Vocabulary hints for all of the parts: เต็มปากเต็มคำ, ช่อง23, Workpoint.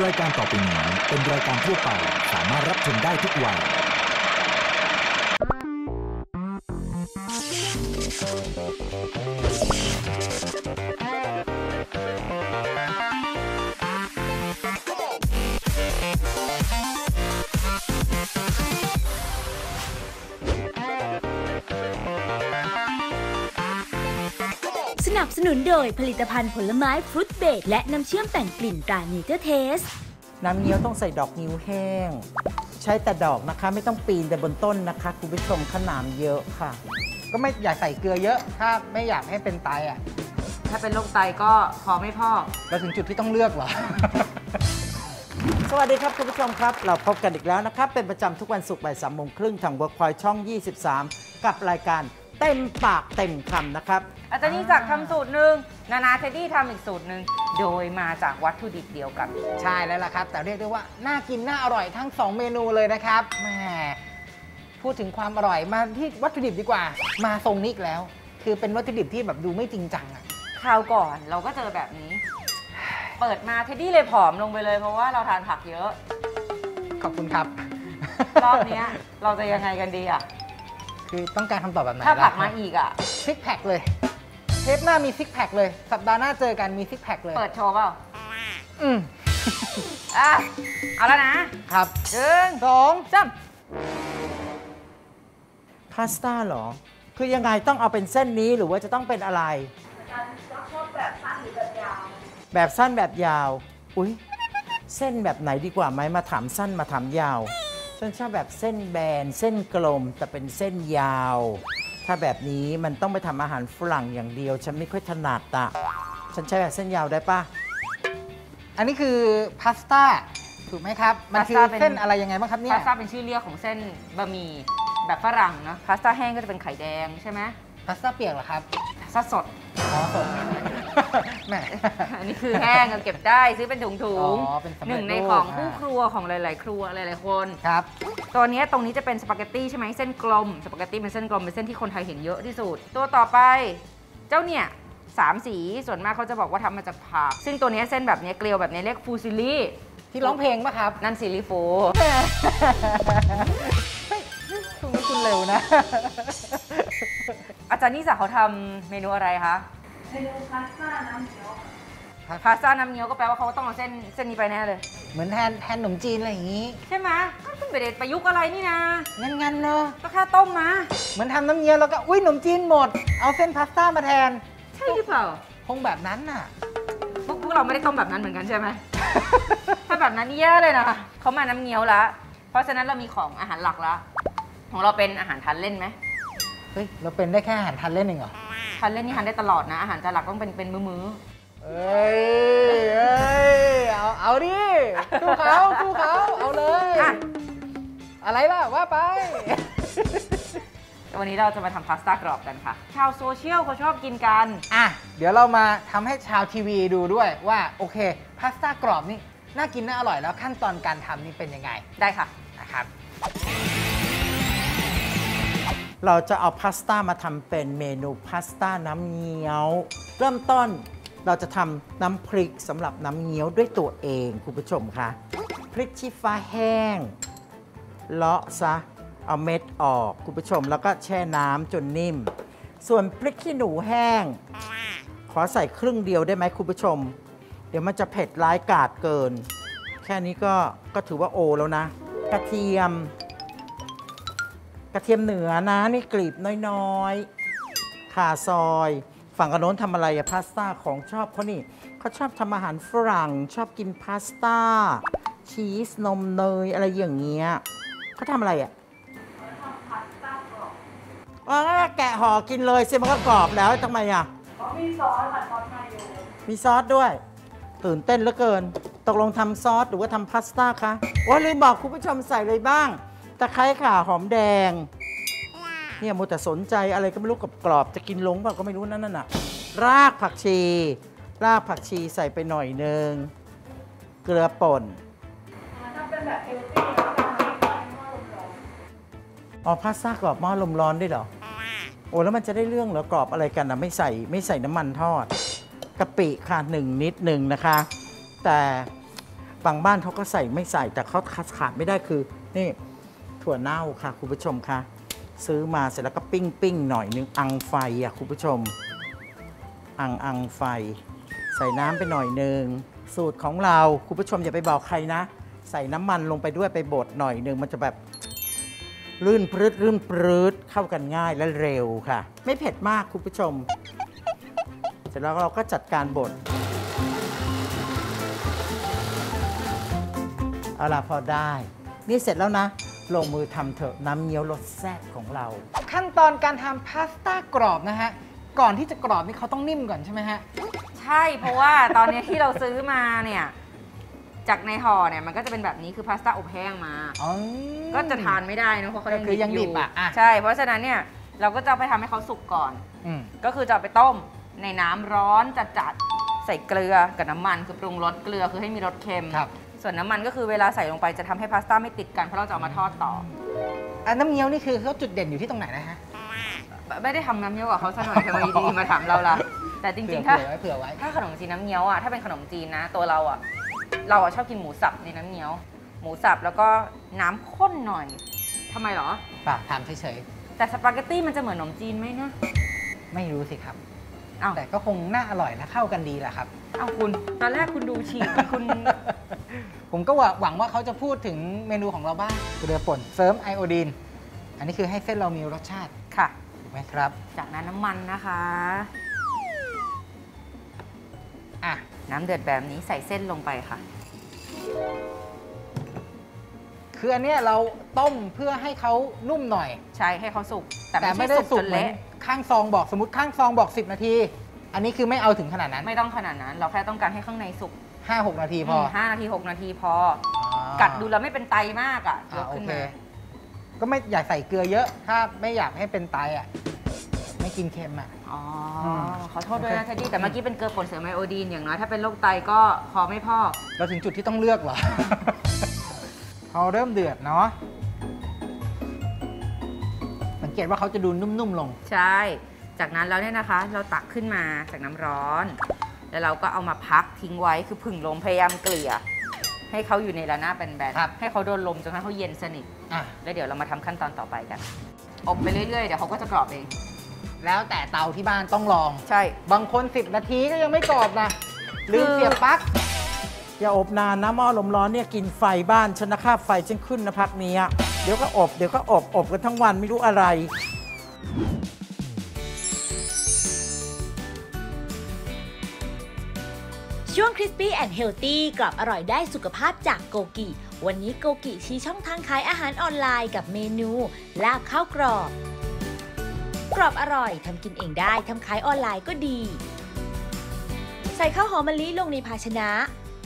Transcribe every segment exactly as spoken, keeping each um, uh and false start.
รายการต่อไปนี้เป็นรายการทั่วไปสามารถรับชมได้ทุกวัยสนับสนุนโดยผลิตภัณฑ์ผลไม้ฟรุตเบรดและน้ำเชื่อมแต่งกลิ่นตราเนเจอร์เทสน้ำเงี้ยวต้องใส่ดอกนิ้วแห้งใช้แต่ดอกนะคะไม่ต้องปีนแต่บนต้นนะคะคุณผู้ชมขนามเยอะค่ะก็ไม่อยากใส่เกลือเยอะถ้าไม่อยากให้เป็นไตอ่ะถ้าเป็นโรคไตก็พอไม่พอเราถึงจุดที่ต้องเลือกเหรอ สวัสดีครับคุณผู้ชมครับเราพบกันอีกแล้วนะครับเป็นประจำทุกวันศุกร์บ่ายสามโมงครึ่งทาง Workpoint ช่องยี่สิบสามกับรายการเต็มปากเต็มคำนะครับอาจารย์นี่จากทำสูตรหนึ่งนานาเทดดี้ทำอีกสูตรหนึ่งโดยมาจากวัตถุดิบเดียวกันใช่แล้วล่ะครับแต่เรียกได้ว่าน่ากินน่าอร่อยทั้งสองเมนูเลยนะครับแหมพูดถึงความอร่อยมาที่วัตถุดิบดีกว่ามาทรงนี้อีกแล้วคือเป็นวัตถุดิบที่แบบดูไม่จริงจังอะคราวก่อนเราก็เจอแบบนี้เปิดมาเทดดี้เลยผอมลงไปเลยเพราะว่าเราทานผักเยอะขอบคุณครับรอบนี้เราจะยังไงกันดีอะคือต้องการคำตอบแบบไหนถ้าผักมาอีกอะซิกแพคเลยเทปหน้ามีซิกแพคเลยสัปดาห์หน้าเจอกันมีซิกแพคเลยเปิดโชว์เปล่าอืมอ่ะเอาแล้วนะครับหนึ่งสองสามพาสต้าหรอคือยังไงต้องเอาเป็นเส้นนี้หรือว่าจะต้องเป็นอะไรชอบแบบสั้นหรือแบบยาวแบบสั้นแบบยาวอุ้ยเส้นแบบไหนดีกว่าไหมมาถามสั้นมาถามยาวฉันชอบแบบเส้นแบนเส้นกลมแต่เป็นเส้นยาวถ้าแบบนี้มันต้องไปทำอาหารฝรั่งอย่างเดียวฉันไม่ค่อยถนัดอะฉันใช้แบบเส้นยาวได้ปะอันนี้คือพาสต้าถูกไหมครับมันคือเส้นอะไรยังไงบ้างครับเนี่ยพาสต้าเป็นชื่อเรียกของเส้นบะหมี่แบบฝรั่งเนาะพาสต้าแห้งก็จะเป็นไข่แดงใช่ไหมพาสต้าเปียกเหรอครับพาสต้าสดอ๋อสดแหมอันนี้คือแห้งเราเก็บได้ซื้อเป็นถุงถุงหนึ่งในของคู่ครัวของหลายๆครัวหลายๆคนครับตัวนี้ตรงนี้จะเป็นสปาเกตตี้ใช่ไหมเส้นกลมสปาเกตตี้เป็นเส้นกลมเป็นเส้นที่คนไทยเห็นเยอะที่สุดตัวต่อไปเจ้าเนี่ยสามสีส่วนมากเขาจะบอกว่าทำมาจากผักซึ่งตัวนี้เส้นแบบนี้เกลียวแบบนี้เรียกฟูซิลี่ที่ร้องเพลงป่ะครับนั่นซิลิโฟคุณไม่คุณเร็วนะอาจารย์นิสาเขาทำเมนูอะไรคะเมนูพาสต้าน้ำเงี้ยวพาสต้าน้ำเงี้ยวก็แปลว่าเขาต้องเอาเส้นเส้นนี้ไปแน่เลยเหมือนแทนแทนขนมจีนอะไรอย่างนี้ใช่ไหมก็เป็นประเด็นประยุกต์อะไรนี่นะงั้นๆเนอะก็แค่ต้มมาเหมือนทำน้ำเงี้ยวแล้วก็อุ้ยขนมจีนหมดเอาเส้นพาสต้ามาแทนใช่หรือเปล่าคงแบบนั้นน่ะพวกพวกเราไม่ได้ต้มแบบนั้นเหมือนกันใช่ไหมถ้าแบบนั้นนี่แย่เลยนะเขามาน้ำเงี้ยวละเพราะฉะนั้นเรามีของอาหารหลักละของเราเป็นอาหารทานเล่นไหมเฮ้ยเราเป็นได้แค่อาหารทานเล่นเองเหรอทานเล่นนี่ทานได้ตลอดนะอาหารจานหลักต้องเป็นเป็นมื้อๆเอ้ยเอ้ยเอาเอาดิสู้เขาสู้เขาเอาเลยอะไรล่ะว่าไปวันนี้เราจะมาทำพาสต้ากรอบกันค่ะชาวโซเชียลเขาชอบกินกันอ่ะเดี๋ยวเรามาทำให้ชาวทีวีดูด้วยว่าโอเคพาสต้ากรอบนี่น่ากินน่าอร่อยแล้วขั้นตอนการทำนี่เป็นยังไงได้ค่ะนะครับเราจะเอาพาสต้ามาทำเป็นเมนูพาสต้าน้ำเงี้ยวเริ่มต้นเราจะทำน้ำพริกสำหรับน้ำเงี้ยวด้วยตัวเองคุณผู้ชมคะพริกชี้ฟ้าแห้งเลาะซะเอาเม็ดออกคุณผู้ชมแล้วก็แช่น้ำจนนิ่มส่วนพริกขี้หนูแห้งขอใส่ครึ่งเดียวได้ไหมคุณผู้ชมเดี๋ยวมันจะเผ็ดร้ายกาจเกินแค่นี้ก็ก็ถือว่าโอแล้วนะกระเทียมกระเทียมเหนือนะนี่กลีบน้อยๆข่าซอยฝั่งกระโน้นทำอะไรอะพาสต้าของชอบเขานี่เขาชอบทำอาหารฝรั่งชอบกินพาสต้าชีสนมเนยอะไรอย่างเงี้ยเขาทำอะไรอะทำพาสต้ากรอบอ๋อแกะห่อกินเลยสิมันก็กรอบแล้วทำไมอะมีซอสค่ะซอสมาโยมีซอสด้วยตื่นเต้นเหลือเกินตกลงทำซอสหรือว่าทำพาสต้าคะว่าลืมบอกคุณผู้ชมใส่เลยบ้างตะไคร้ข่าหอมแดงเนี่ยมัวแต่สนใจอะไรก็ไม่รู้กับกรอบจะกินลงเปล่าก็ไม่รู้นั่นน่ะรากผักชีรากผักชีใส่ไปหน่อยนึงเกลือป่นถ้าเป็นแบบเอลตี้อ๋อพาสต้ากรอบหม้อลมร้อนได้เหรอโอ้แล้วมันจะได้เรื่องเหรอกรอบอะไรกันนะไม่ใส่ไม่ใส่น้ำมันทอดกะปิค่ะหนึ่งนิดหนึ่งนะคะแต่ บางบ้านเขาก็ใส่ไม่ใส่แต่เขาขาดไม่ได้คือนี่ถั่วเน่าค่ะคุณผู้ชมคะซื้อมาเสร็จแล้วก็ปิ้งปิ้งหน่อยนึงอังไฟอ่ะคุณผู้ชมอังอังไฟใส่น้ำไปหน่อยนึงสูตรของเราคุณผู้ชมอย่าไปบอกใครนะใส่น้ำมันลงไปด้วยไปบดหน่อยนึงมันจะแบบลื่นปรื๊ดลื่นปรื๊ดเข้ากันง่ายและเร็วค่ะไม่เผ็ดมากคุณผู้ชมเสร็จแล้วเราก็จัดการบดเอาล่ะพอได้นี่เสร็จแล้วนะลงมือทำเถอะน้ำเงี้ยวรสแซ่บของเราขั้นตอนการทำพาสต้ากรอบนะฮะก่อนที่จะกรอบนี่เขาต้องนิ่มก่อนใช่ไหมฮะใช่เพราะว่าตอนนี้ที่เราซื้อมาเนี่ยจากในห่อเนี่ยมันก็จะเป็นแบบนี้คือพาสต้าอบแห้งมาก็จะทานไม่ได้นะเพราะเขายังดิบอยู่ใช่เพราะฉะนั้นเนี่ยเราก็จะไปทำให้เขาสุกก่อนก็คือจะไปต้มในน้ำร้อนจัดๆใส่เกลือกับน้ำมันคือปรุงรสเกลือคือให้มีรสเค็มส่วนน้ำมันก็คือเวลาใส่ลงไปจะทำให้พาสต้าไม่ติดกันเพราะเราจะเอามาทอดต่ออันน้ำเงี้ยวนี่คือเขาจุดเด่นอยู่ที่ตรงไหนนะฮะไม่ได้ทำน้ำเงี้ยวกับเขาซะหน่อยทำไมดีมาถามเราล่ะแต่จริงๆถ้าถ้าขนมจีนน้ำเงี้ยวอ่ะถ้าเป็นขนมจีนนะตัวเราอ่ะเราชอบกินหมูสับในน้ำเงี้ยวหมูสับแล้วก็น้ำข้นหน่อยทำไมหรอปากถามเฉยๆแต่สปาเกตตี้มันจะเหมือนขนมจีนไหมนะไม่รู้สิครับแต่ก็คงน่าอร่อยและเข้ากันดีแหละครับเอาคุณตอนแรกคุณดูฉีกคุณผมก็หวังว่าเขาจะพูดถึงเมนูของเราบ้างเกลือป่นเสริมไอโอดีนอันนี้คือให้เส้นเรามีรสชาติค่ะถูกไหมครับจากนั้นน้ำมันนะคะอ่ะน้ำเดือดแบบนี้ใส่เส้นลงไปค่ะคืออันนี้เราต้มเพื่อให้เขานุ่มหน่อยใช่ให้เขาสุกแต่ไม่ได้สุกเละข้างซองบอกสมมติข้างซองบอกสิบนาทีอันนี้คือไม่เอาถึงขนาดนั้นไม่ต้องขนาดนั้นเราแค่ต้องการให้ข้างในสุก ห้าหก นาทีพอ ห้า นาที หก นาทีพอกัดดูแล้วไม่เป็นไตมากอ่ะเยอะขึ้นมาก็ไม่อยากใส่เกลือเยอะถ้าไม่อยากให้เป็นไตอ่ะไม่กินเค็มอ่ะอ๋อขอโทษด้วยนะเทดดี้แต่เมื่อกี้เป็นเกลือป่นเสริมไอโอดีนอย่างน้อยถ้าเป็นโรคไตก็คอไม่พอกเราถึงจุดที่ต้องเลือกเหรอพอเริ่มเดือดเนาะสังเกตว่าเขาจะดูนุ่มๆลงใช่จากนั้นแล้วเนี่ยนะคะเราตักขึ้นมาจากน้ำร้อนแล้วเราก็เอามาพักทิ้งไว้คือผึ่งลมพยายามเกลี่ยให้เขาอยู่ในระนาบแบนๆให้เขาโดนลมจนกระทั่งเขาเย็นสนิทแล้วเดี๋ยวเรามาทำขั้นตอนต่อไปกันอบไปเรื่อยๆเดี๋ยวเขาก็จะกรอบเองแล้วแต่เตาที่บ้านต้องลองใช่บางคนสิบนาทีก็ยังไม่กรอบนะลืมเสียบปลั๊กอย่าอบนานนะหม้อลมร้อนเนี่ยกินไฟบ้านฉันนะค่าไฟฉันขึ้นนะพักนี้เดี๋ยวก็อบเดี๋ยวก็อบอบกันทั้งวันไม่รู้อะไรช่วง Crispy and Healthy กรอบอร่อยได้สุขภาพจากโกกิวันนี้โกกิชี้ช่องทางขายอาหารออนไลน์กับเมนูลาบข้าวกรอบกรอบอร่อยทำกินเองได้ทำขายออนไลน์ก็ดีใส่ข้าวหอมมะลิลงในภาชนะ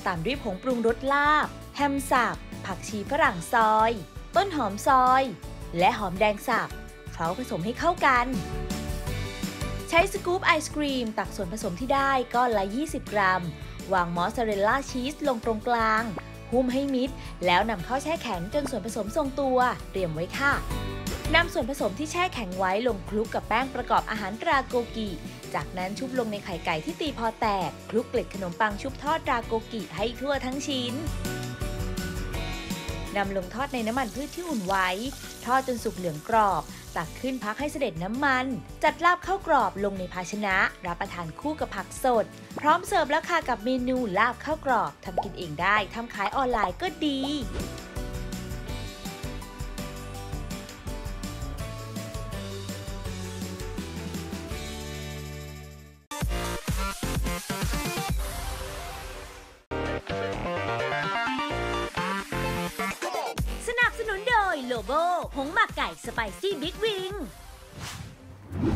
ตามด้วยผงปรุงรสลาบแฮมสับผักชีฝรั่งซอยต้นหอมซอยและหอมแดงสับเคล้าผสมให้เข้ากันใช้สกู๊ปไอศกรีมตักส่วนผสมที่ได้ก้อนละยี่สิบกรัมวางมอสซาเรลล่าชีสลงตรงกลางหุ้มให้มิดแล้วนำเข้าแช่แข็งจนส่วนผสมทรงตัวเตรียมไว้ค่ะนำส่วนผสมที่แช่แข็งไว้ลงคลุกกับแป้งประกอบอาหารตราโกกิจากนั้นชุบลงในไข่ไก่ที่ตีพอแตกคลุกเกล็ดขนมปังชุบทอดตราโกกิให้ทั่วทั้งชิ้นนำลงทอดในน้ำมันพืชที่อุ่นไว้ทอดจนสุกเหลืองกรอบตักขึ้นพักให้เสด็จน้ำมันจัดลาบข้าวกรอบลงในภาชนะรับประทานคู่กับผักสดพร้อมเสิร์ฟแล้วค่ะกับเมนูลาบข้าวกรอบทำกินเองได้ทำขายออนไลน์ก็ดีผงหมักไก่สไปซี่บิ๊กวิง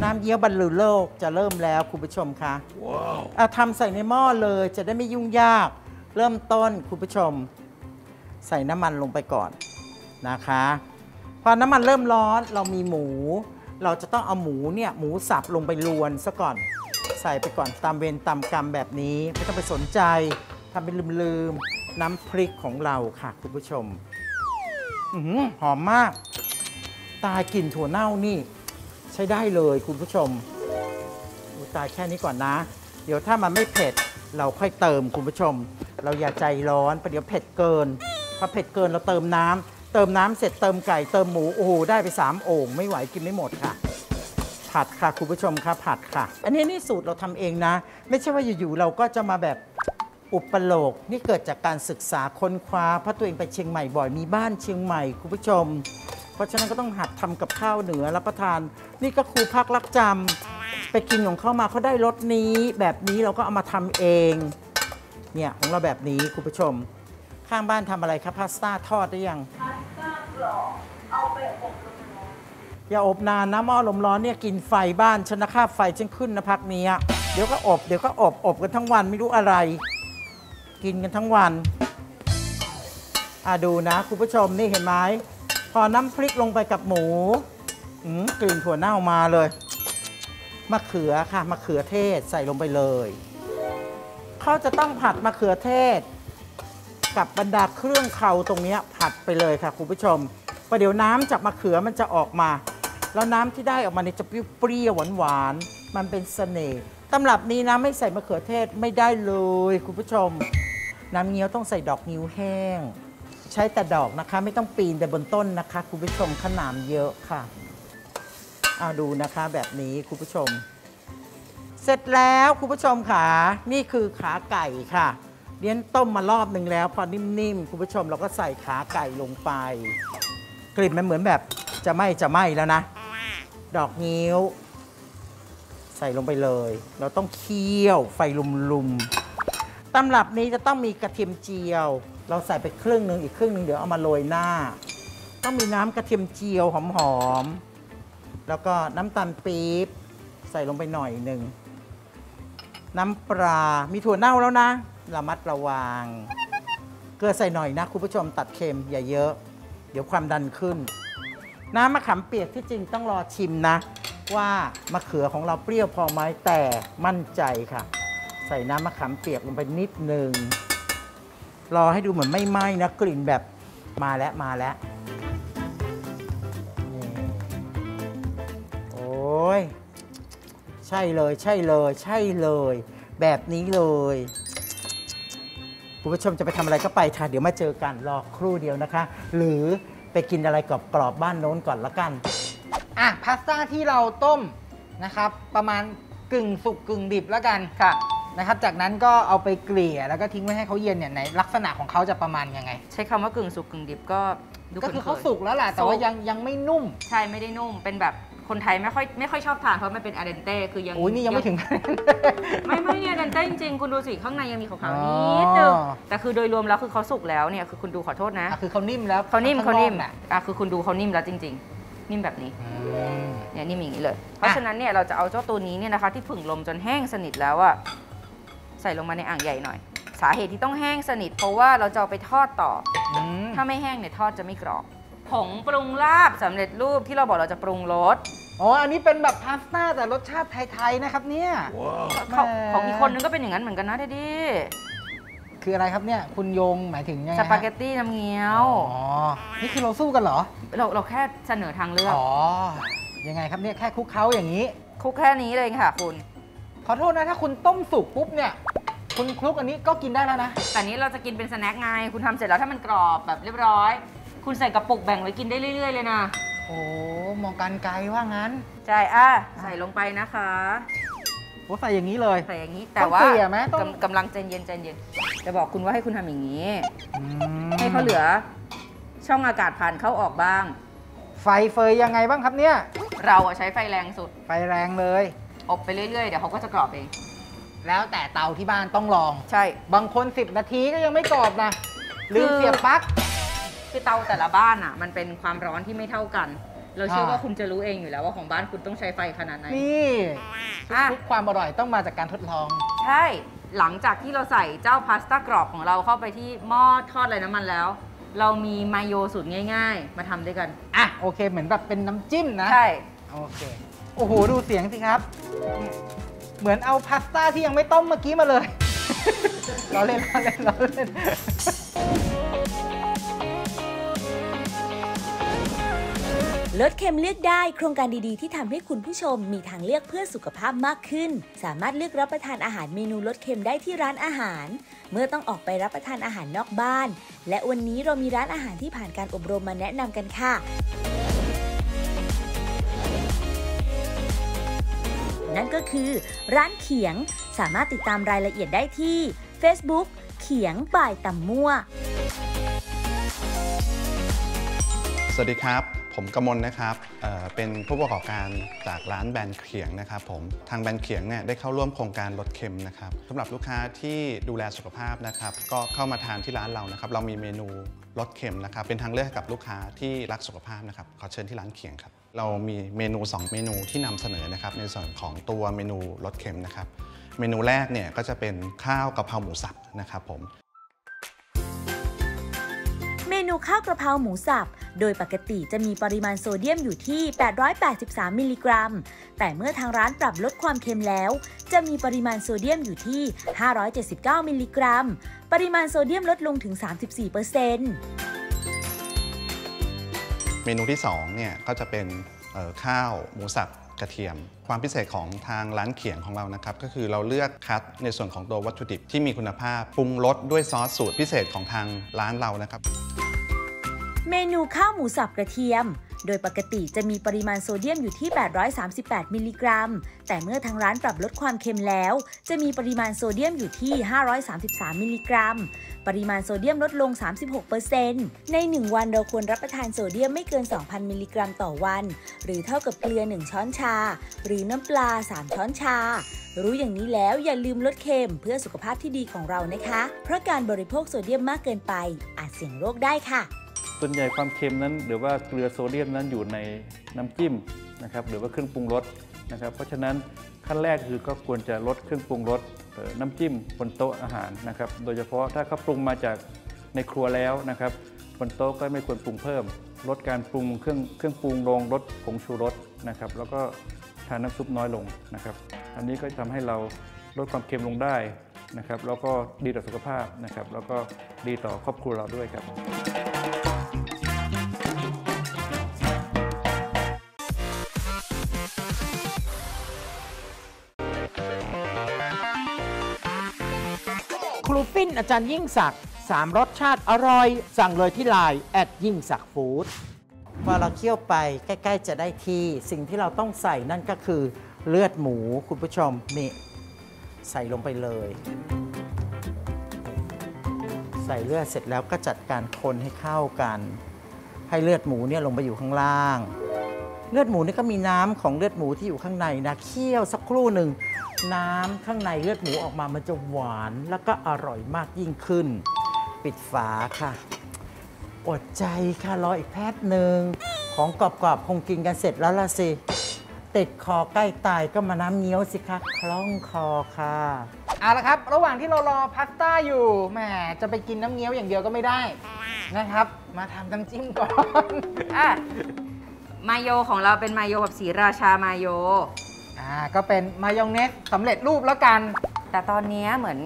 น้ำเยี่ยวบรรลือโลกจะเริ่มแล้วคุณผู้ชมคะเอาทำใส่ในหม้อเลยจะได้ไม่ยุ่งยากเริ่มต้นคุณผู้ชมใส่น้ำมันลงไปก่อนนะคะพอน้ำมันเริ่มร้อนเรามีหมูเราจะต้องเอาหมูเนี่ยหมูสับลงไปลวนซะก่อนใส่ไปก่อนตามเวรตามกรรมแบบนี้ไม่ต้องไปสนใจทำเป็นลืมๆน้ำพริกของเราค่ะคุณผู้ชมหอมมากตายกลิ่นถั่วเน่านี่ใช้ได้เลยคุณผู้ชมตายแค่นี้ก่อนนะเดี๋ยวถ้ามันไม่เผ็ด เราค่อยเติมคุณผู้ชมเราอย่าใจร้อนประเดี๋ยวเผ็ดเกินพอเผ็ดเกินเราเติมน้ำเติมน้ำเสร็จเติมไก่เติมหมูโอ้โหได้ไปสามโอ่งไม่ไหวกินไม่หมดค่ะผัดค่ะคุณผู้ชมค่ะผัดค่ะอันนี้นี่สูตรเราทำเองนะไม่ใช่ว่าอยู่ๆเราก็จะมาแบบอุปโลกนี่เกิดจากการศึกษาค้นคว้าเพราะตัวเองไปเชียงใหม่บ่อยมีบ้านเชียงใหม่คุณผู้ชมเพราะฉะนั้นก็ต้องหัดทำกับข้าวเหนือรับประทานนี่ก็ครูพักรักจำไปกินของเขามาเขาได้รสนี้แบบนี้เราก็เอามาทำเองเนี่ยของเราแบบนี้คุณผู้ชมข้างบ้านทำอะไรครับพาสต้าทอดได้ยังพาสต้ากรอบเอาไปอบลมร้อนอย่าอบนานนะหม้อลมร้อนเนี่ยกินไฟบ้านชนะค่าไฟฉันขึ้นนะพักนี้เดี๋ยวก็อบเดี๋ยวก็อบอบกันทั้งวันไม่รู้อะไรกินกันทั้งวันอ่ะดูนะคุณผู้ชมนี่เห็นไหมพอน้ำพริกลงไปกับหมูกลิ่นถั่วเน่ามาเลยมะเขือค่ะมะเขือเทศใส่ลงไปเลยเขาจะต้องผัดมะเขือเทศกับบรรดาเครื่องเคล้าตรงนี้ผัดไปเลยค่ะคุณผู้ชมประเดี๋ยวน้ำจากมะเขือมันจะออกมาแล้วน้ำที่ได้ออกมาเนี่ยจะเปรี้ยวหวานๆมันเป็นเสน่ห์ตำรับนี้นะไม่ใส่มะเขือเทศไม่ได้เลยคุณผู้ชมน้ำเงี้ยวต้องใส่ดอกนิ้วแห้งใช้แต่ดอกนะคะไม่ต้องปีนแต่บนต้นนะคะคุณผู้ชมขนามเยอะค่ะเอาดูนะคะแบบนี้คุณผู้ชมเสร็จแล้วคุณผู้ชมค่ะนี่คือขาไก่ค่ะเลี้ยงต้มมารอบหนึ่งแล้วพอนิ่มๆคุณผู้ชมเราก็ใส่ขาไก่ลงไปกลิ่นมันเหมือนแบบจะไหม้จะไหม้แล้วนะดอกนิ้วใส่ลงไปเลยเราต้องเคี่ยวไฟลุมๆตำรับนี้จะต้องมีกระเทียมเจียวเราใส่ไปครึ่งหนึ่งอีกครึ่งหนึ่งเดี๋ยวเอามาโรยหน้าต้องมีน้ำกระเทียมเจียวหอมๆแล้วก็น้ำตาลปี๊บใส่ลงไปหน่อยหนึ่งน้ำปลามีถั่วเน่าแล้วนะระมัดระวังเกลือใส่หน่อยนะคุณผู้ชมตัดเค็มอย่าเยอะเดี๋ยวความดันขึ้นน้ำมะขามเปียกที่จริงต้องรอชิมนะว่ามะเขือของเราเปรี้ยวพอไหมแต่มั่นใจค่ะใส่น้ำมะขามเปียกลงไปนิดหนึ่งรอให้ดูเหมือนไม่ไหม้นะกลิ่นแบบมาแล้วมาแล้วโอ้ยใช่เลยใช่เลยใช่เลยแบบนี้เลยคุณผู้ชมจะไปทำอะไรก็ไปค่ะเดี๋ยวมาเจอกันรอครู่เดียวนะคะหรือไปกินอะไรกรอบกรอบบ้านโน้นก่อนละกันอ่ะพาสต้าที่เราต้มนะครับประมาณกึ่งสุกกึ่งดิบแล้วกันค่ะนะครับจากนั้นก็เอาไปเกลี่ยแล้วก็ทิ้งไว้ให้เขาเย็นเนี่ยในลักษณะของเขาจะประมาณยังไงใช้คำว่ากึ่งสุกกึ่งดิบก็ก็คือเขาสุกแล้วแหละแต่ว่ายังยังไม่นุ่มใช่ไม่ได้นุ่มเป็นแบบคนไทยไม่ค่อยไม่ค่อยชอบทานเพราะมันเป็นอาเดนเต้คือยังโอ้ยนี่ยังไม่ถึงไม่ไม่เนี่ยอาเดนเต้จริงๆคุณดูสิข้างในยังมีขาวๆนิดนึงแต่คือโดยรวมแล้วคือเขาสุกแล้วเนี่ยคือคุณดูขอโทษนะคือเขานิ่มแล้วเขานิ่มเขานิ่มอ่ะคือคุณดูเขานิ่มแล้วจริงๆนิ่มแบบนี้เนี่ยนิ่มอย่างนี้เลยเพราะฉะนั้นเนี่ยเราจะเอาเจ้าตัวนี้เนี่ยนะคะที่ผึ่งลมจนแห้งสนิทแล้วอะใส่ลงมาในอ่างใหญ่หน่อยสาเหตุที่ต้องแห้งสนิทเพราะว่าเราจะเอาไปทอดต่อถ้าไม่แห้งเนี่ยทอดจะไม่กรอบผงปรุงลาบสำเร็จรูปที่เราบอกเราจะปรุงรสอ๋ออันนี้เป็นแบบพาสต้าแต่รสชาติไทยๆนะครับเนี่ยของอีกคนนึงก็เป็นอย่างนั้นเหมือนกันนะดิดิคืออะไรครับเนี่ยคุณยงหมายถึงยังไงสปาเกตตี้น้ำเงี้ยวอ๋อนี่คือเราสู้กันเหรอเราเราแค่เสนอทางเลือกอ๋อยังไงครับเนี่ยแค่คลุกเคล้าอย่างนี้คลุกแค่นี้เลยค่ะคุณขอโทษนะถ้าคุณต้มสุกปุ๊บเนี่ยคุณคลุกอันนี้ก็กินได้แล้วนะแต่นี้เราจะกินเป็นสแน็คไงคุณทำเสร็จแล้วถ้ามันกรอบแบบเรียบร้อยคุณใส่กระปุกแบ่งไว้กินได้เรื่อยๆเลยนะโอ้มองการไกลว่างั้นใช่อ่ะใส่ลงไปนะคะโอ้ใส่อย่างนี้เลยใส่อย่างนี้แต่ว่ากำลังใจเย็นใจเย็นจะบอกคุณว่าให้คุณทำอย่างนี้ให้เขาเหลือช่องอากาศผ่านเข้าออกบ้างไฟเฟยยังไงบ้างครับเนี่ยเราใช้ไฟแรงสุดไฟแรงเลยอบไปเรื่อยๆเดี๋ยวเขาก็จะกรอบเองแล้วแต่เตาที่บ้านต้องลองใช่บางคนสิบนาทีก็ยังไม่กรอบนะลืมเสียบปลั๊กคือเตาแต่ละบ้านอ่ะมันเป็นความร้อนที่ไม่เท่ากันเราเชื่อว่าคุณจะรู้เองอยู่แล้วว่าของบ้านคุณต้องใช้ไฟขนาดไหนนี่ทุกความอร่อยต้องมาจากการทดลองใช่หลังจากที่เราใส่เจ้าพาสต้ากรอบของเราเข้าไปที่หม้อทอดไร้น้ำมันแล้วเรามีมายโยสูตรง่ายๆมาทำด้วยกันอ่ะโอเคเหมือนแบบเป็นน้ำจิ้มนะใช่โอเคโอ้โหดูเสียงสิครับเหมือนเอาพาสต้าที่ยังไม่ต้มเมื่อกี้มาเลยเราเล่นเราเล่นเราเล่น ลดเค็มเลือกได้โครงการดีๆที่ทำให้คุณผู้ชมมีทางเลือกเพื่อสุขภาพมากขึ้นสามารถเลือกรับประทานอาหารเมนูลดเค็มได้ที่ร้านอาหารเมื่อต้องออกไปรับประทานอาหารนอกบ้านและวันนี้เรามีร้านอาหารที่ผ่านการอบรมมาแนะนำกันค่ะนั่นก็คือร้านเขียงสามารถติดตามรายละเอียดได้ที่ Facebook เขียงบ่ายตำมั่วสวัสดีครับผมกมลนะครับ เ, เป็นผู้ประกอบการจากร้านแบรนด์เขียงนะครับผมทางแบรนด์เขียงเนี่ยได้เข้าร่วมโครงการลดเค็มนะครับสำหรับลูกค้าที่ดูแลสุขภาพนะครับก็เข้ามาทานที่ร้านเรานะครับเรามีเมนูลดเค็มนะครับเป็นทางเลือกกับลูกค้าที่รักสุขภาพนะครับขอเชิญที่ร้านเขียงครับเรามีเมนูสองเมนูที่นำเสนอนะครับในส่วนของตัวเมนูลดเค็มนะครับเมนูแรกเนี่ยก็จะเป็นข้าวกะเพราหมูสับนะครับผมเมนูข้าวกระเพราหมูสับโดยปกติจะมีปริมาณโซเดียมอยู่ที่แปดร้อยแปดสิบสามมิลลิกรัมแต่เมื่อทางร้านปรับลดความเค็มแล้วจะมีปริมาณโซเดียมอยู่ที่ห้าร้อยเจ็ดสิบเก้ามิลลิกรัมปริมาณโซเดียมลดลงถึง สามสิบสี่เปอร์เซ็นต์ เมนูที่สองเนี่ยก็จะเป็นข้าวหมูสับกระเทียมความพิเศษของทางร้านเขียงของเรานะครับก็คือเราเลือกคัดในส่วนของตัววัตถุดิบที่มีคุณภาพปรุงรสด้วยซอสสูตรพิเศษของทางร้านเรานะครับเมนูข้าวหมูสับกระเทียมโดยปกติจะมีปริมาณโซเดียมอยู่ที่แปดร้อยสามสิบแปดมิลลิกรัมแต่เมื่อทางร้านปรับลดความเค็มแล้วจะมีปริมาณโซเดียมอยู่ที่ห้าร้อยสามสิบสามมิลลิกรัมปริมาณโซเดียมลดลง สามสิบหกเปอร์เซ็นต์ ในหนึ่งวันเราควรรับประทานโซเดียมไม่เกิน สองพัน มิลลิกรัมต่อวันหรือเท่ากับเกลือหนึ่งช้อนชาหรือน้ำปลาสามช้อนชารู้อย่างนี้แล้วอย่าลืมลดเค็มเพื่อสุขภาพที่ดีของเรานะคะเพราะการบริโภคโซเดียมมากเกินไปอาจเสี่ยงโรคได้ค่ะส่วนใหญ่ความเค็มนั้นหรือว่าเกลือโซเดียมนั้นอยู่ในน้ำจิ้มนะครับหรือว่าเครื่องปรุงรสนะครับเพราะฉะนั้นขั้นแรกคือก็ควรจะลดเครื่องปรุงรสน้ำจิ้มบนโต๊ะอาหารนะครับโดยเฉพาะถ้าเขาปรุงมาจากในครัวแล้วนะครับบนโต๊ะก็ไม่ควรปรุงเพิ่มลดการปรุงเครื่องเครื่องปรุงลงลดผงชูรสนะครับแล้วก็ทานน้ำซุปน้อยลงนะครับอันนี้ก็ทำให้เราลดความเค็มลงได้นะครับแล้วก็ดีต่อสุขภาพนะครับแล้วก็ดีต่อครอบครัวเราด้วยครับครูฟินอาจารย์ยิ่งศักดิ์สามรสชาติอร่อยสั่งเลยที่ไลน์แอดยิ่งศักดิ์ฟู้ดพอเราเคี่ยวไปใกล้ๆจะได้ที่สิ่งที่เราต้องใส่นั่นก็คือเลือดหมูคุณผู้ชมนี่ใส่ลงไปเลยใส่เลือดเสร็จแล้วก็จัดการคนให้เข้ากันให้เลือดหมูเนี่ยลงไปอยู่ข้างล่างเลือดหมูนี่ก็มีน้ำของเลือดหมูที่อยู่ข้างในนะเคี่ยวสักครู่หนึ่งน้ำข้างในเลือดหมูออกมามันจะหวานแล้วก็อร่อยมากยิ่งขึ้นปิดฝาค่ะอดใจค่ะรออีกแป๊บหนึ่งของกรอบๆคงกินกันเสร็จแล้วล่ะสิติดคอใกล้ตายก็มาน้ำเงี้ยวสิคะคล่องคอค่ะเอาละครับระหว่างที่เรารอพาสต้าอยู่แหมจะไปกินน้ำเงี้ยวอย่างเดียวก็ไม่ได้นะครับมาทำน้ำจิ้มก่อนอ่ะมายโยของเราเป็นมายโยแบบสีราชามายโยอ่าก็เป็นมายองเนสสำเร็จรูปแล้วกันแต่ตอนนี้เหมือน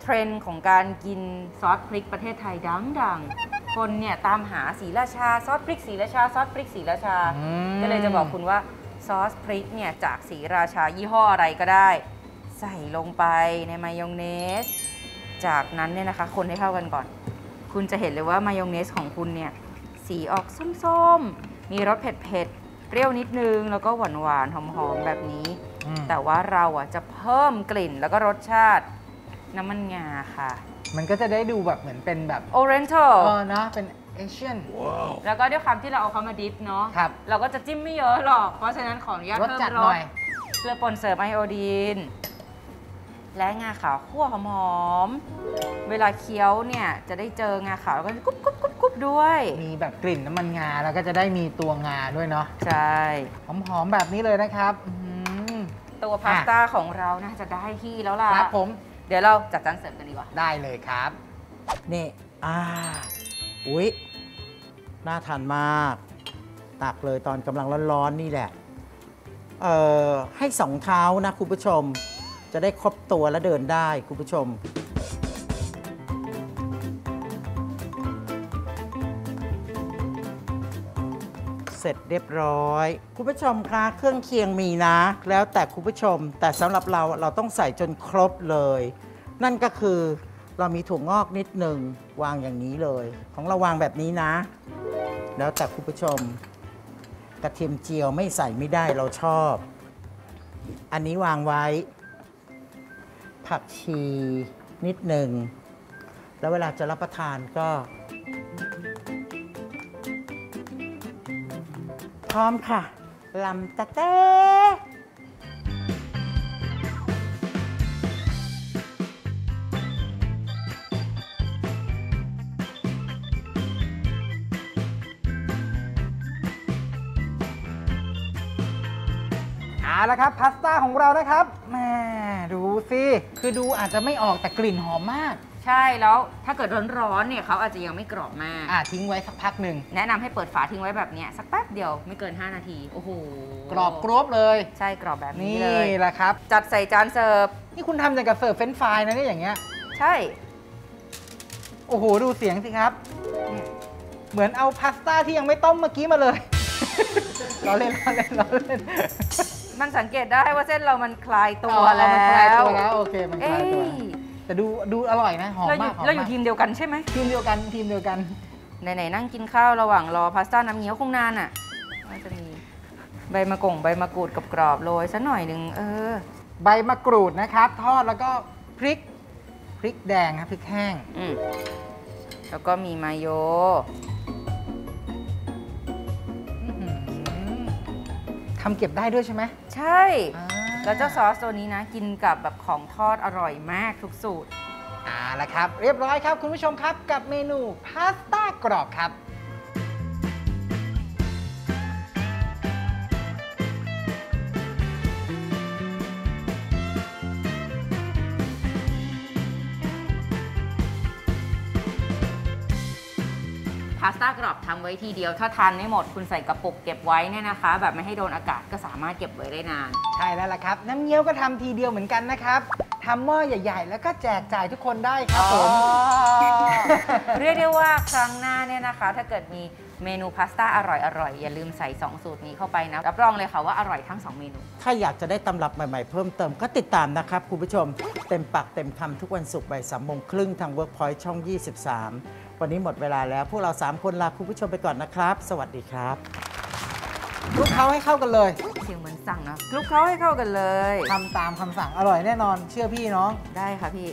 เทรนด์ของการกินซอสพริกประเทศไทยดังๆคนเนี่ยตามหาศรีราชาซอสพริกศรีราชาซอสพริกศรีราชาก็เลยจะบอกคุณว่าซอสพริกเนี่ยจากศรีราชายี่ห้ออะไรก็ได้ใส่ลงไปในมายองเนสจากนั้นเนี่ยนะคะคนให้เข้ากันก่อนคุณจะเห็นเลยว่ามายองเนสของคุณเนี่ยสีออกส้มๆมีรสเผ็ดๆเปรี้ยวนิดนึงแล้วก็หวานหวานหอมๆแบบนี้แต่ว่าเราอ่ะจะเพิ่มกลิ่นแล้วก็รสชาติน้ำมันงาค่ะมันก็จะได้ดูแบบเหมือนเป็นแบบ Oriental เออนะเป็น Asian แล้วก็ด้วยความที่เราเอาเขามาดิฟเนาะเราก็จะจิ้มไม่เยอะหรอกเพราะฉะนั้นขออนุญาตเพิ่มรสจัดหน่อยเกลือป่นเสริมไอโอดีนและงาขาวคั่วหอมๆเวลาเคี้ยวเนี่ยจะได้เจองาขาวแล้วก็กุ๊บกุ๊บกุ๊บกุ๊บด้วยมีแบบกลิ่นน้ำมันงาแล้วก็จะได้มีตัวงาด้วยเนาะใช่หอมๆแบบนี้เลยนะครับตัวพาสต้าของเราน่าจะได้ที่แล้วล่ะครับผมเดี๋ยวเราจัดจานเสิร์ฟกันดีกว่าได้เลยครับนี่อ่าอุ๊ยน่าทานมากตักเลยตอนกำลังร้อนๆนี่แหละเอ่อให้สองเท้านะคุณผู้ชมจะได้ครบตัวและเดินได้คุณผู้ชมเส ร็จเรียบร้อยคุณผู้ชมคะเครื่องเคียงมีนะแล้วแต่คุณผู้ชมแต่สำหรับเราเราต้องใส่จนครบเลยนั่นก็คือเรามีถั่วงอกนิดหนึ่งวางอย่างนี้เลยของเราวางแบบนี้นะแล้วแต่คุณผู้ชมกระเทียมเจียวไม่ใส่ไม่ได้เราชอบอันนี้วางไว้ผักชีนิดหนึ่งแล้วเวลาจะรับประทานก็พร้อมค่ะลำตะเต้เอาละครับพาสต้าของเรานะครับแหมดูสิคือดูอาจจะไม่ออกแต่กลิ่นหอมมากใช่แล้วถ้าเกิดร้อนๆเนี่ยเขาอาจจะยังไม่กรอบมากอ่ะทิ้งไว้สักพักหนึ่งแนะนำให้เปิดฝาทิ้งไว้แบบนี้สักแป๊บเดียวไม่เกินห้านาทีโอ้โหกรอบกรอบเลยใช่กรอบแบบนี้เลยนี่แหละครับจัดใส่จานเสิร์ฟนี่คุณทำอย่างกับเสิร์ฟเฟรนช์ฟรายนะเนี่ยอย่างเงี้ยใช่โอ้โหดูเสียงสิครับเหมือนเอาพาสต้าที่ยังไม่ต้มเมื่อกี้มาเลยเราเล่นเราเล่นเราเล่นมันสังเกตได้ว่าเส้นเรามันคลายตัวแล้วมันคลายตัวแล้วโอเคมันคลายตัวแต่ดูดูอร่อยนะหอมมากเราอยู่ทีมเดียวกันใช่ไหมทีมเดียวกันทีมเดียวกันไหนๆนั่งกินข้าวระหว่างรอพาสต้าน้ำเงี้ยวคงนานอ่ะมันจะมีใบมะกงใบมะกรูดกับกรอบโรยซะหน่อยหนึ่งเออใบมะกรูดนะครับทอดแล้วก็พริกพริกแดงครับพริกแห้งแล้วก็มีมายโยทำเก็บได้ด้วยใช่ไหมใช่แล้วเจ้าซอสตัวนี้นะกินกับแบบของทอดอร่อยมากทุกสูตรอ่าละครับเรียบร้อยครับคุณผู้ชมครับกับเมนูพาสต้ากรอบครับพาสต้ากรอบทำไว้ทีเดียวถ้าทานไม่หมดคุณใส่กระปุกเก็บไว้เนี่ยนะคะแบบไม่ให้โดนอากาศก็สามารถเก็บไว้ได้นานใช่แล้วล่ะครับน้ำเงี้ยวก็ทำทีเดียวเหมือนกันนะครับทำหม้อใหญ่ๆแล้วก็แจกจ่ายทุกคนได้ครับผมเรียกได้ว่าครั้งหน้าเนี่ยนะคะถ้าเกิดมีเมนูพาสต้าอร่อยๆอย่าลืมใส่สองสูตรนี้เข้าไปนะรับรองเลยค่ะว่าอร่อยทั้งสองเมนูถ้าอยากจะได้ตำรับใหม่ๆเพิ่มเติมก็ติดตามนะครับคุณผู้ชมเต็มปากเต็มคำทุกวันศุกร์บ่ายสามโมงครึ่งทาง Workpoint ช่อง ยี่สิบสามวันนี้หมดเวลาแล้วพวกเราสามคนลาคุณผู้ชมไปก่อนนะครับสวัสดีครับคลุกเคล้าให้เข้ากันเลยเสียงเหมือนสั่งนะคลุกเคล้าให้เข้ากันเลยทำตามคำสั่งอร่อยแน่นอนเชื่อพี่น้องได้ค่ะพี่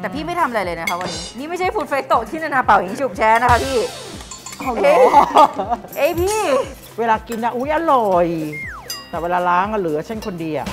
แต่พี่ไม่ทำอะไรเลยนะคะวันนี้นี่ไม่ใช่ฟูดไฟโตที่นานาเป่าหิงฉุบแช่นะคะพี่เอ้ยเอ้ยพี่เวลากินนะอุ๊ยอร่อยแต่เวลาล้างก็เหลือเช่นคนเดียว